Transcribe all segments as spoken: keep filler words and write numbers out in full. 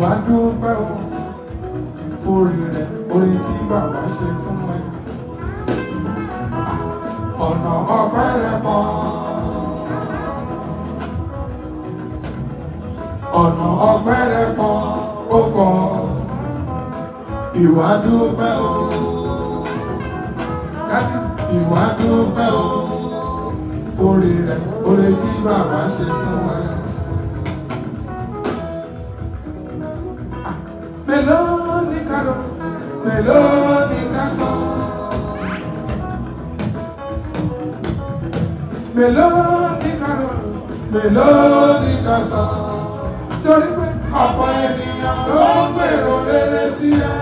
wá dúpẹ́ o fórí rẹ̀ orin tí bàbá ṣe fún mi. Ọ̀nà ọpẹ́ rẹ̀ pọ̀. Ọ̀nà ọpẹ́ rẹ̀ pọ̀ ó pọ̀. Ìwà dúpẹ́ o. Ìwà dúpẹ́ o. Fórí rẹ̀ orin tí bàbá ṣe fún mi. Melódica, melódica son. Melódica, melódica son. Torí pé ọ̀pọ̀ ènìyàn ló ń pèrò rere sí ẹ.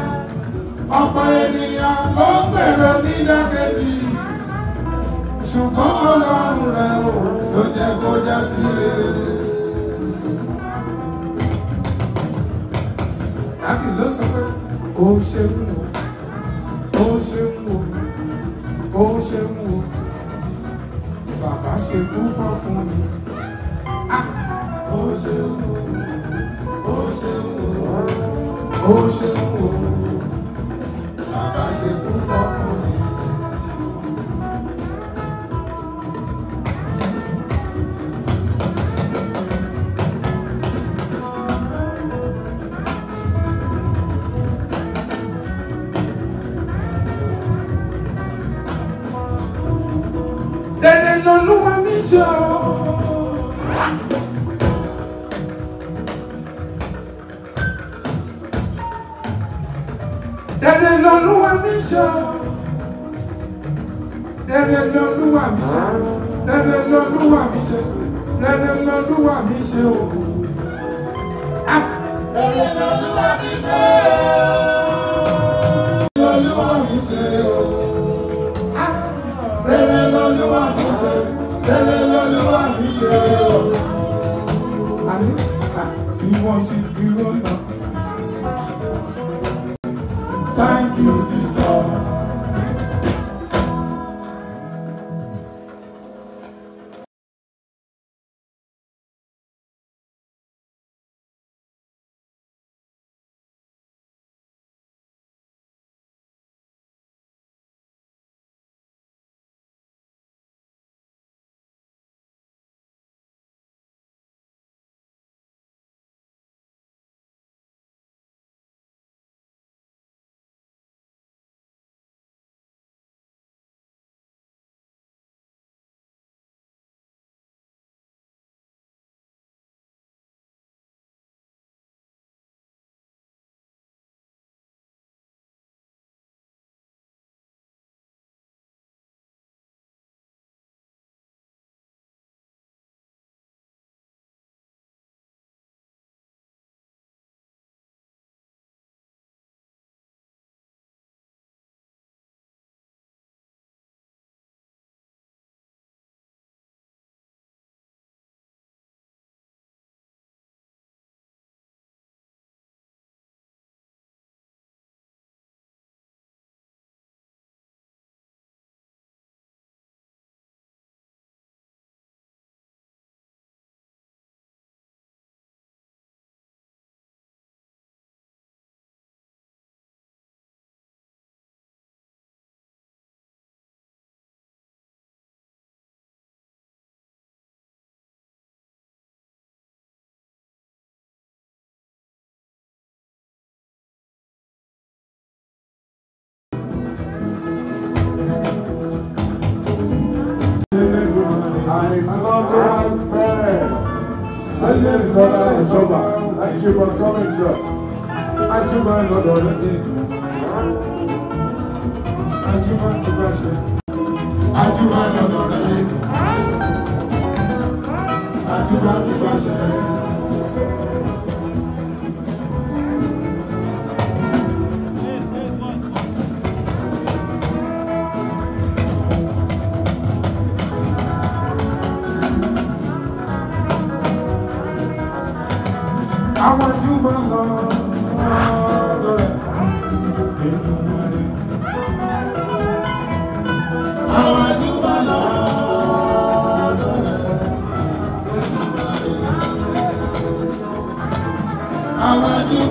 Ọ̀pọ̀ ènìyàn ló ń pèrò nídàkejì. Ṣùgbọ́n Ọlọ́run rẹ̀ ò ló jẹ́ kó já sí rere. Láti ló sọ pé ó ṣe ń wò, ó ṣe ń wò, ó ṣe ń wò. Bàbá ṣe púpọ̀ fún mi. Ó ṣe ń wò, ó ṣe ń wò, ó ṣe ń wò. Bàbá ṣe púpọ̀ fún mi. Dere l'Olúwa mi ṣe, dere l'Olúwa mi ṣe, dere l'Olúwa mi ṣe, dere l'Olúwa mi ṣe o. Ah, dere l'Olúwa mi ṣe, l'Olúwa mi ṣe o. Ah, dere l'Olúwa mi ṣe, dere l'Olúwa mi ṣe o. Ani, ah, ìwọ sì dúró náà. Thank you, Jesus. Thank you for coming, sir. Thank you, my Lord, already. Thank you, my depression. Thank you, my Lord, already. Thank you, my I want you, my Lord, I want you, my Lord, I want you.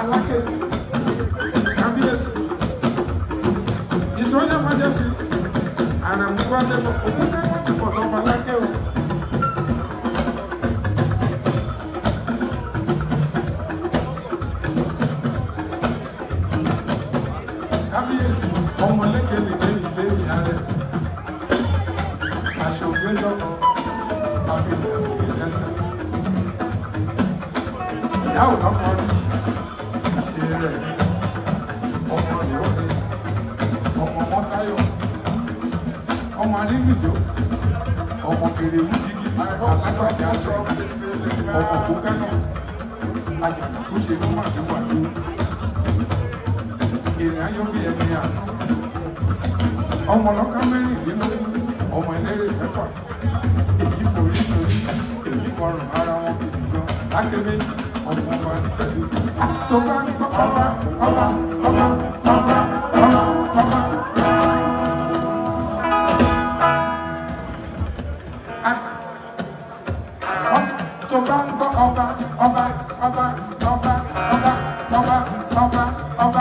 I like it. I'm here. It's only a majesty. And I'm going to go for the Malakeo. Now come on, see it. Oh my God, oh my Montayo, oh my Libido, oh my Kiri. I hope I got your soul for this music. Oh my Bukano, I can't push it. Oh my God, in I don't be a man. Oh my Lokamani, you know, oh my Nelly Pepper. If you for reason, if you for Haram, if you go, I can make. I'm going to